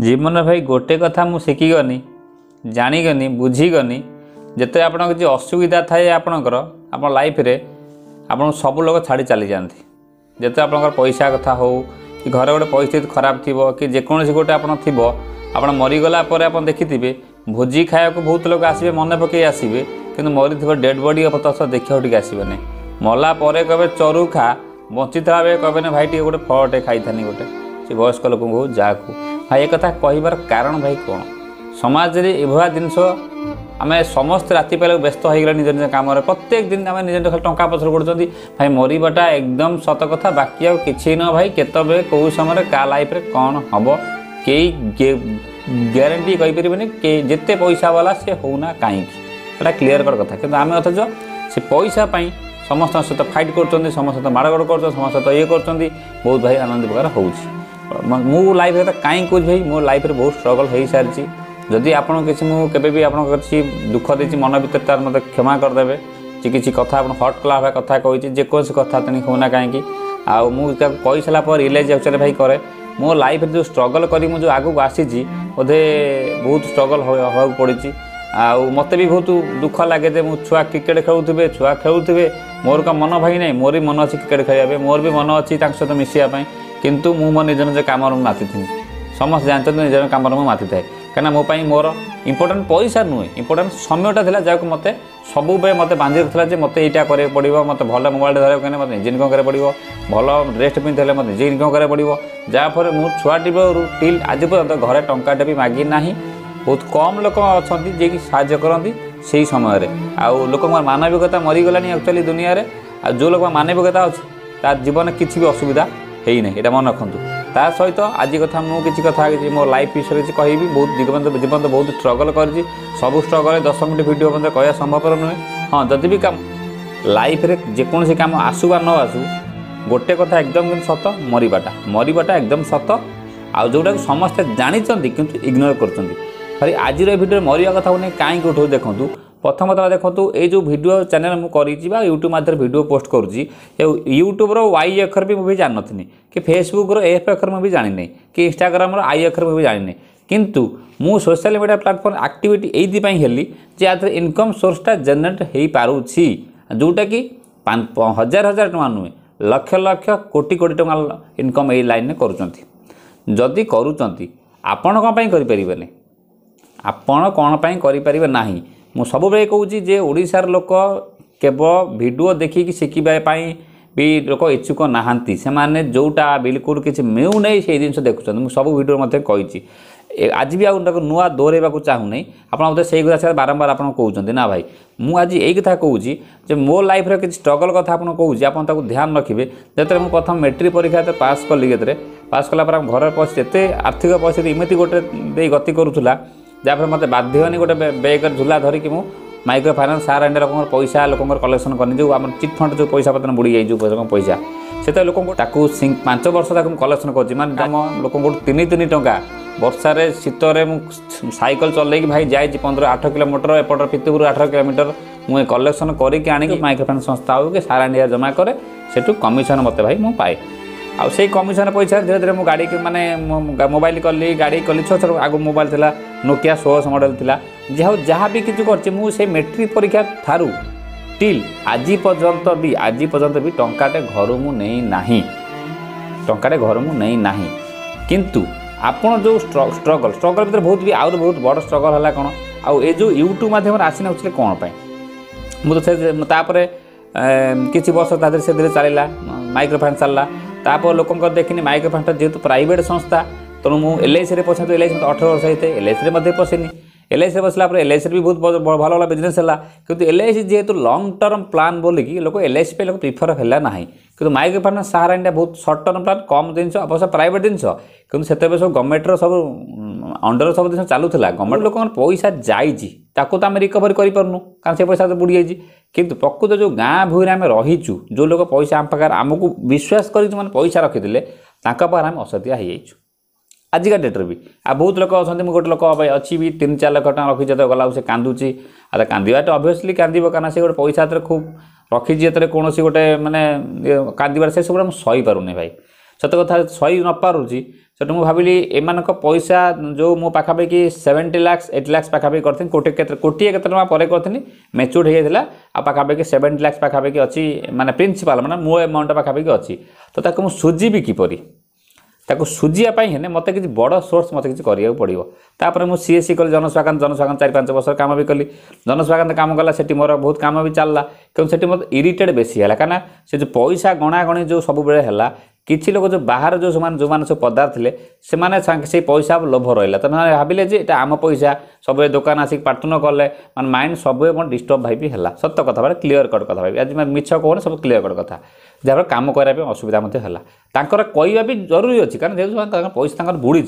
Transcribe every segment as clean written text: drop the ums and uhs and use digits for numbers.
जीवन भाई गोटे कथा मुझे शिखिगनी जाणीगनी बुझीगनी जिते आप किसी असुविधा थाए आपणकर आप लाइफ रे आप सब लोग छाड़ी चली जाती जिते आप पैसा कथा हो कि घर गोटे परिस्थिति खराब थी कि जेकोसी गोटे आप मरीगला देखी थे भोजी खाया बहुत लोग आसवे मन पकई आसवे कि मरी थोड़ा डेड बडी पता देखा टी आसबे मलापर कहे चरु खा बंची था कहने भाई टे गोटे फलटे खाई थानी गोटे से वयस्क लोक जहाँ को भाई एक कथा कहबार कारण भाई कौन समाज में एभा जिनस आम समस्त राति पाइल व्यस्त हो निज निज कम प्रत्येक दिन आम निज खाली टाँचा पचर पड़ो भाई मरवाटा एकदम सत कथा बाकी आउ कि न भाई केतबे कौ समय क्या लाइफ कौन हम कई ग्यारंटी कहींपर के जिते पैसा वाला से होना कहीं क्लीयर कर कथा कि आम अथच से पैसा समस्त सहित फाइट कर समस्त मारगड़ कर समस्त सहित ये कर बहुत भाई आनंद प्रकार हो मु लाइफ कथा कहीं कौच भाई मो लाइफ बहुत स्ट्रगल हो सारी जदि आपन किसी मुझे आप दुख देती मन भर तार मत क्षमा करदे कि किसी कथा हट कला भाई कथा कही जेकोसी कथा तेणी होना कहीं आउ मुझे कही सारापर रिलैज एक्चुअली भाई कै मो लाइफ जो स्ट्रगल करी मुझे आगू आसी बोधे बहुत स्ट्रगल हो पड़ी आ मत भी बहुत दुख लगे जे मो छुआ क्रिकेट खेलुवे छुआ खेलुवे मोर का मन भाई ना मोर भी मन अच्छी क्रिकेट खेल मोर भी मन अच्छी सहित मिसापी कितु मु मो निज निज कम माति थी समस्त जानते निज कम माति थाए कहीं मो मोर इम्पोर्टाट पैसा नुहे इम्पोर्टाट समयटा था जहाँ मत सब मत बांधि रखा मत यहाँ कर पड़ो मत भल मोबाइल धर कहीं मत निजे इनकम कराइक पड़ो भल ड्रेस पिंधे मत निजे इनकम कराइक पड़ो जहाँफल मु छुआटी टिल आज पर्यटन घरे टाटे भी मागे ना बहुत कम लोक अच्छा जे कि साज्य करती से ही समय आउ लोक मानविकता मरीगलानी एक्चुअली दुनिया में आ जो लोक मानविकता अच्छी तार जीवन किसी भी असुविधा है ना ये मन रखु ता सहित आज कथा मुझे किसी मो लाइफ विषय किसी कह बहुत जीवन जीवन तो बहुत स्ट्रगल कर सब स्ट्रगल 10 मिनट भिडियो मैं कहना संभवपर नुहे हाँ जदि भी कम लाइफ रे जेकोसी कम आसू बा न आसू गोटे कथा एकदम सत मरवाटा मरवाटा एकदम सत आ जोटा समस्ते जानी कि इग्नोर कर आज भिडियो मरवा कथा नहीं कहीं उठो देखूँ प्रथम कथा देखो ये जो भिडियो चैनल मुझे यूट्यूब माध्यम भिडियो पोस्ट करुँची यूट्यूब्र वाई अक्षर भी मुझे जान नी कि फेसबुक्र एफ अक्षर मुझे जानी ना कि इंस्टाग्राम आई अक्षर मुझे जानी ना किंतु मु सोशल मीडिया प्लाटफर्म आक्टिविटी यहीपाई हेली जे आज इनकम सोर्सटा जेनेट हो पार्टी जोटा कि हजार हजार टका नुहे लक्ष लक्ष कोटी कोटी टका इनकम ये लाइन में करदी करें आपण कौन करें ना मु सब बेले कहूँ जे ओडिशार लोक केवल भिडियो देखिकी शिखिबा भी लोक इच्छुक नहांती से माने जोटा बिल्कुल किसी मेउ नहीं से जिन देखुं मुझे सब भिडियो मत कही आज भी आगे नुआ दोहरवा चाहूना आप से कथा बारंबार आप कहते ना भाई मुझे आज यही कथा कहूँ जो मो लाइफ किसी स्ट्रगल कथ कौन आपको ध्यान रखिए जितने मुझे प्रथम मेट्रिक परीक्षा पास कली क्षेत्र पास कलापर आम घर पैसे आर्थिक पैसा इमती गोटे गति करूला जहाँफल मत बाध्यनी गोटे बैग झूला धरिकी मुझे माइक्रो फाइनेंस सार एंड लोक पैसा लोक कलेक्शन करनी जो आम चिटफंड जो पैसा पत्र बुड़ी जाए पैसा से लोक 5 वर्ष कलेक्शन कर लोक तीन तीन टाँचा वर्षा शीत सैकल चल भाई जाए 15-8 किलोमीटर एपटर पीतपुर 18 किलोमीटर मुझे कलेक्शन करके आनिक माइक्रो फाइनेंस संस्था हो कि सारा इंडिया जमा कै से कमिशन मत भाई मुझे पाए आ से कमिशन पैसा धीरे धीरे मुझे गाड़ी मानने मोबाइल कली गाड़ी कली छोट आगे मोबाइल था नोकिया 16 मॉडल था जहाँ भी किसी कर मेट्रिक परीक्षा थारू टिल आज पर्यंत भी टंकाटे घर मुझे टंकाटे घर मुझे ना किंतु आपड़ जो स्ट्रगल भर बहुत भी आउर बहुत बड़ स्ट्रगल है कौन आउ ये जो यूट्यूब मध्यम आसी ना कौन मुझे तापर किसी वर्ष तादर से धीरे चलला माइक्रो फाइनेंस चलला तापर लोक देखनी माइक्रो फाइनेंस जेहतु प्राइवेट संस्था तेणु मु एलआईसी पशे तो एलआईसी मत 18 वर्ष होते एलआईसी में पशिनी एलआईसी पसला एलआईसी भी बहुत भल भल बिजनेस है कि एलआईसी जेहतु लंग टर्म प्लान बोलिकी लोक एलआईसी पे लोक प्रिफर है ना कि माइक्रो फाइनेंस सहारा इंडिया बहुत सर्ट टर्म प्लान कम जिन अवश्य प्राइवेट जिन कि सब गवर्नमेंटर सब अंडर सब जिन चलूला गवर्नमेंट लोक पैसा जाको तो आम रिकवर करूँ कारण से पैसा तो बुड़ी जाइए किंतु प्रकृत जो गाँ भूमि आम रहीचु जो लोग पैसा आम पाखे आमको विश्वास कर पैसा रखीदे पाखे आम असतिया हो जाइचु आजिका डेट्रे भी आ बहुत लोग अच्छा मुझे गोटे लोक अच्छी भी 3-4 लाख टका रखी जो गला से कांदुची आता कांदा अभियसली कांदव कहना से गोटे पैसा हाथ में खूब रखी जो कौन गोटे मानने कांदे से सब सही पारे भाई सत कथा सही नपारुची से भाविली एम पैसा जो मो पाखापाखि 70 लाख 80 लाख पाखापाखि करी कोटी केत टंका पर करी मेच्यूर्ड होता आ पाखापाखि 70 लाख पाखापाखि अच्छी माने प्रिंसिपल माने मो एमाउंट पाखापाखि अच्छी तो ताको सुझीबी किपरि ताको सुझापी है मत कि बड़ सोर्स मत कि पड़ो तापर मुझे सीएससी कल जनस्वागत 4-5 वर्ष काम भी कली जनस्वागत काम कला से मोर बहुत काम भी चलला क्यों से मत इरीटेड बेसी है क्या से जो पैसा गणागणी जो सब बेला किसी लोग जो बाहर जो जो सब पदार्थ थे से पैसा लोभ रहा तो ना भाविले जे इटा आम पैसा सब दुकान आसिक पार्थन कले मैं माइंड सब डिस्टर्ब भाई है सत कथ भाई क्लीयर कट कथ भाई आज मैं मीछ कौन सब क्लीयर कट कथ जहाँ काम करने असुविधा कहवा भी जरूरी अच्छी कारण देखो पैसा बुड़ी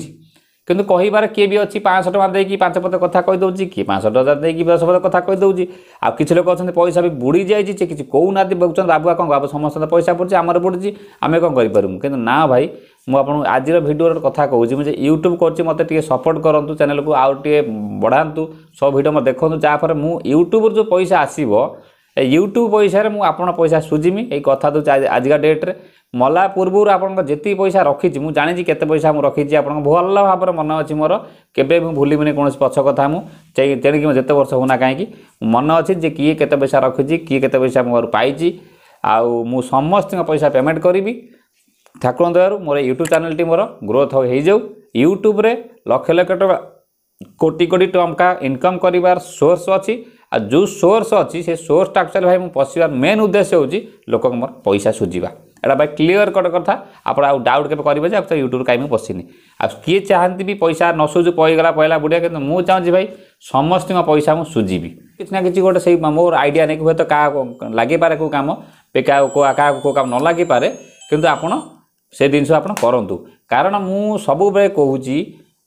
कितु कहार किए भी अच्छी 500 टंका देकी 5 पद कथा कहीदे किए 500 हजार देकी 10 पद कथा कहीदे आ कि लोक अच्छा पैसा भी बुड़ी जाए किसी कौना बोलते बाबुआ कौन बाबू समस्त पैसा पड़े आमर पड़े आम कौन करूँ कि ना भाई मुझे आज भिडियो कथा कहूँ मुझे यूट्यूब कर मत सपोर्ट करूँ चैनल को आउ टे बढ़ातु सब भिडियो मैं देखूँ जहाँफल मुझे यूट्यूब जो पैसा आसो यूट्यूब पैसा मुझे पैसा सुझीमी ये कथा दूँ आज का डेट्रे मला पूर्व आप जी पैसा रखी मुझे जानी केत पैसा मुझे रखी आप भल भाव में मन अच्छी मोर के भूलि कौन पक्ष कथा मुझे तेणिक जिते वर्ष होना कहीं मन अच्छे किए केत पैसा रखी किए केत पैसा मोर पाई आउ समस्त पैसा पेमेंट करी ठाकुर दयारू मोर यूट्यूब चैनल मोर ग्रोथ हो जाऊ यूट्यूब लक्ष लक्ष टका कोटी कोटी टंका इनकम कर सोर्स अच्छी आ जो सोर्स अच्छी से सोर्सटा एक्चुअली भाई मुझे पश्चिम मेन उद्देश्य होक मोर पैसा सुझा एटा भाई क्लीयर कट कथा आप डाउट केबे करिबे जे आप यूट्यूब कहीं मुझे पशिनी आ किए चाहती भी पैसा न सुझु पहीगला पहला बुढ़िया कि मुझे चाहूँगी भाई समस्त पैसा मुझे सुझीबी किसी ना कि गोटे मोर आइडिया नहीं हूँ तो क्या लगे पारे को कम क्या को कम न लगे पारे किंतु आपन से जिनस आप करूँ कारण मु सब बेले कहूँ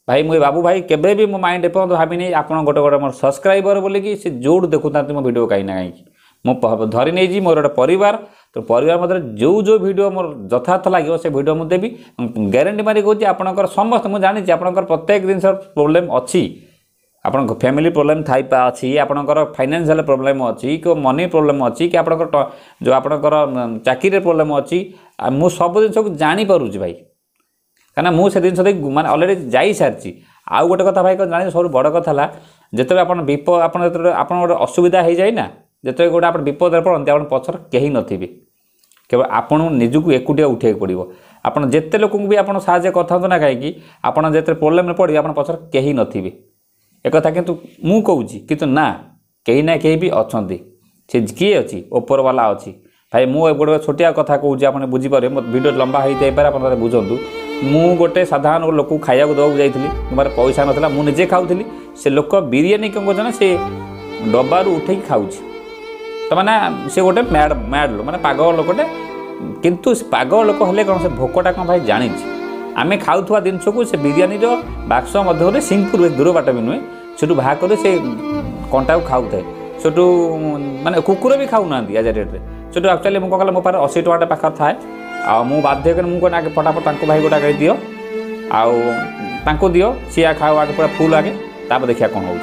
भाई मुझे बाबू भाई केबे भी मो माइंड एपर्यंत भावनी आप गोटे गोटे मोर सब्सक्राइबर बोलिकी से जोड़ देखुता मो भिडियो कहीं ना कहीं मु धरी नहीं जी मोर गोटे परिवार तो परिवार मतलब जो जो भिडियो मोर यथार्थ लगे से भिडियो मुझे देवी ग्यारंटी मारी कहूँ आपर समस्त मुझे जानी आपर प्रत्येक जिन प्रोब्लेम अच्छी आपण फैमिली प्रोब्लेम थाई अच्छी आपणकर फाइनेंशियल प्रोब्लेम अच्छी कि मनी प्रोब्लेम अच्छी कि आप जो आपणकर चाकरी प्रोब्लेम अच्छी मुझे सब जिन को जापी भाई कहीं मुझे जिन देख मैं अलरेडी जा सारी आउ गोटे कथा भाई जान सब बड़ कथा जिते आप असुविधा हो जाए ना जिते गोटे आप विपदे पड़ते आप पचर कहीं नथि केवल आपन निजुक एकुटिया उठे पड़ो आपत जिते लोक भी आप कथा ना कहीं आपत जिते प्रोब्लेम पड़े आप पचर कहीं नथि एक कथा कितु मु कहूँ कितु ना कहीं भी अच्छा से किए अच्छी ओपरवाला अच्छी भाई मुझे गोटे छोटिया कथा कहूँ आप बुझीपर मत भिडियो लंबा हो जाए आप बुझुँ मु गोटे साधारण लोक खाया देवाक जाइली मोर पैसा नाला मुझे खाऊली से लोक बिरीयानी कौन कहते ना से डबारू उठे खाऊँ तो मैंने से गोटे मैड मैड लोक मैंने पागल लोकटे किंतु पागल लोक हेले कौन से भोकटा कौन भाई जानी आम खाऊ जिनस को से बिरीयानी बाक्स मध्य सिंहपुर दूर बाट भी नुहे से बाहर कर कंटा को खाऊ थाए से मानने कुकुर भी खाऊ ना आज डेट्रे से एक्चुअली मुझे कह मो पास 80 टंका पाखर थाए आ बाध्य मुझे फटाफट भाई गोटा कहीं दियो आउ दियो सी खाओ आगे पूरा फुल आगे ताप देखा कौन हो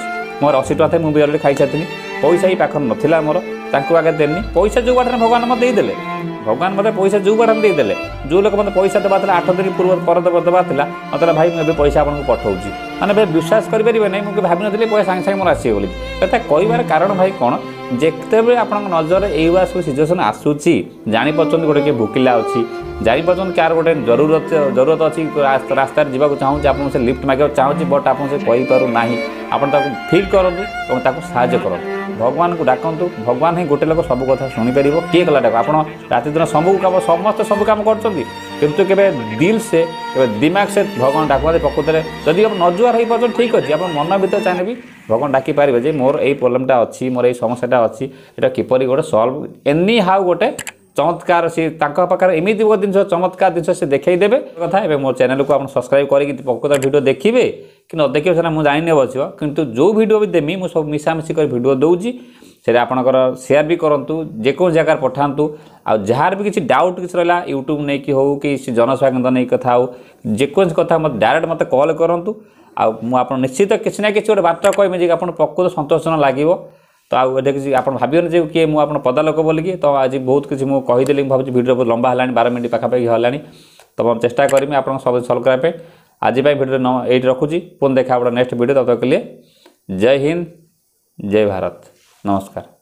मोर 80 टंका थे मुझे अलरेडी खाई सारी पैसा ही पाखर नाला मोर ताकू आगे देनी पैसा जो बाटे भगवान मत देदेले भगवान मतलब पैसा जो बाटे देदेले जो लोग मतलब पैसा देवा 8 दिन पूर्व पर देवा मतलब भाई मुझे पैसा आपको पठाऊँगी मैंने विश्वास करें ना मुझे भाव नी पैसा सांगे सांगे मोर आसगली कथा कहार कारण भाई कौन जिते भी आप नजर एवा सब सिचुएसन आसूसी जापर गोटे किए भूकिला अच्छी जापर क्या गोटे जरूरत अच्छी रास्त जावाक चाहूँगी आप लिफ्ट मागे चाहूँगी बट आप कहींपरूना आपको फिल करूँ और साहय कर भगवान को डाकतु भगवान ही गोटे लोक सब कथा शुणिपर किए कला डाक आप राति दिन सब कम समस्त सब कम कर दिल से दिमाग से भगवान डाकते प्रकृत जदि आप नजुआर हो पार ठीक अच्छे आप मन भर चाहे भी भगवान डाकी पारे जे मोर ये प्रोब्लेमटा अच्छी मोर ये समस्याटा अच्छी यहाँ किपर गोटे सल्व एनी हाउ गोटे चमत्कार सी पाखे एमती गोटे जिन चमत्कार जिन से देखदेवे कथा ए मोर चैनल को आप सब्सक्राइब करके प्रकृत भिडियो देखिए कि न देखिए सीना मुझे जानी अवश्य किंतु जो भिडियो भी देमी मुझे सब मिसामिशी कर भिडियो दूँगी से आपंकर सेयार भी करूँ जेको जगार पठातु आउ जार भी किसी डाउट किसी रहा यूट्यूब नहीं कि हो कि जनस्वागत नहीं कथा हो जेकोसी कथा मत डायरेक्ट मत कॉल करूँ आ मुझे निश्चित किसी ना किसी गोटे बार्ता कहमी आप प्रकृत संतोषजनक लगे तो आप भावन जे किए मुझे पदा लोक बोलिकी तो आज बहुत किसी मुझे कहीदेली भाई भिडियो बहुत लंबा है 12 मिनट पाखापाखि है तो मैं चेस्टा करी आप सब सल्व करने आज भिडियो ये रखुच्छी पुनः देखा नेक्स्ट भिडियो तब तक के लिए जय हिंद जय भारत नमस्कार।